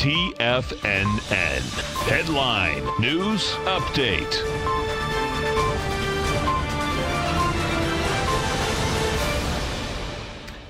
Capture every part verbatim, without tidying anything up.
T F N N. Headline News Update.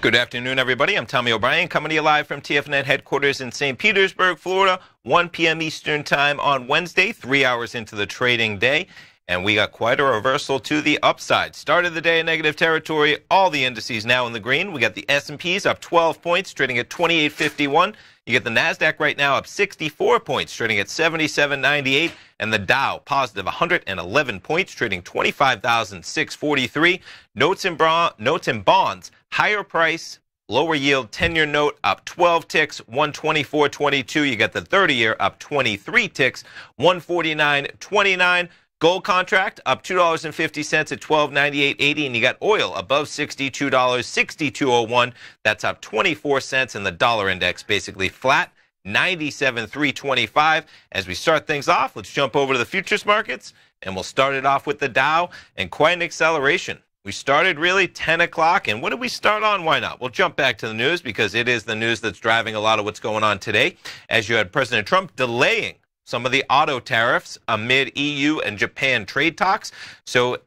Good afternoon, everybody. I'm Tommy O'Brien, coming to you live from T F N N headquarters in Saint Petersburg, Florida, one p m Eastern time on Wednesday, three hours into the trading day. And we got quite a reversal to the upside. Start of the day in negative territory. All the indices now in the green. We got the S and P's up twelve points, trading at twenty-eight fifty-one. You get the NASDAQ right now up sixty-four points, trading at seventy-seven ninety-eight. And the Dow positive one hundred eleven points, trading twenty-five thousand six hundred forty-three. Notes and, bron- notes and bonds, higher price, lower yield, ten-year note up twelve ticks, one twenty-four twenty-two. You got the thirty-year up twenty-three ticks, one forty-nine twenty-nine. Gold contract up two dollars and fifty cents at twelve ninety-eight eighty, and you got oil above sixty-two dollars, sixty-two oh one. That's up twenty-four cents, and the dollar index basically flat, ninety-seven three twenty-five. As we start things off, let's jump over to the futures markets, and we'll start it off with the Dow, and quite an acceleration. We started really ten o'clock, and what did we start on? Why not? We'll jump back to the news because it is the news that's driving a lot of what's going on today, as you had President Trump delaying some of the auto tariffs amid E U and Japan trade talks. So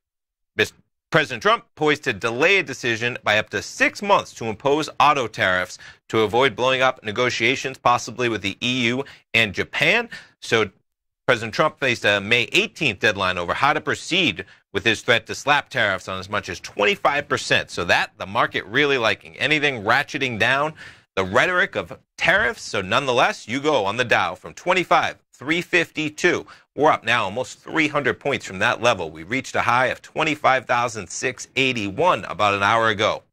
President Trump poised to delay a decision by up to six months to impose auto tariffs to avoid blowing up negotiations possibly with the E U and Japan. So President Trump faced a May eighteenth deadline over how to proceed with his threat to slap tariffs on as much as twenty-five percent. So that the market really liking anything ratcheting down the rhetoric of tariffs. So nonetheless, you go on the Dow from twenty-five three fifty-two. We're up now almost three hundred points from that level. We reached a high of twenty-five thousand six hundred eighty-one about an hour ago.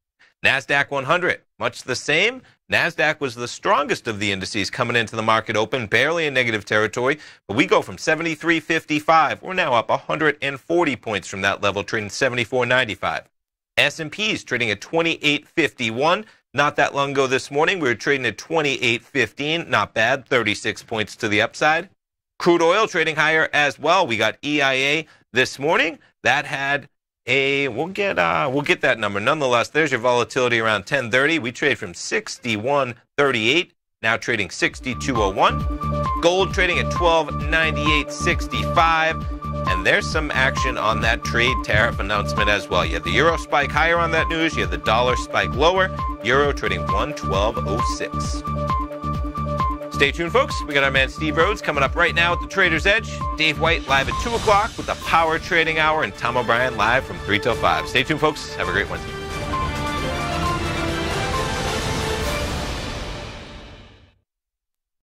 NASDAQ one hundred, much the same. NASDAQ was the strongest of the indices coming into the market open, barely in negative territory, but we go from seventy-three fifty-five. We're now up one hundred forty points from that level, trading seventy-four ninety-five. S and P's trading at twenty-eight fifty-one. Not that long ago this morning, we were trading at twenty-eight fifteen. Not bad, thirty-six points to the upside. Crude oil trading higher as well. We got E I A this morning. That had a, we'll get uh, we'll get that number. Nonetheless, there's your volatility around ten thirty. We trade from sixty-one thirty-eight, now trading sixty-two oh one. Gold trading at twelve ninety-eight sixty-five. And there's some action on that trade tariff announcement as well. You have the euro spike higher on that news. You have the dollar spike lower. Euro trading one twelve oh six. Stay tuned, folks. We got our man Steve Rhodes coming up right now at the Trader's Edge. Dave White live at two o'clock with the Power Trading Hour, and Tom O'Brien live from three till five. Stay tuned, folks. Have a great Wednesday.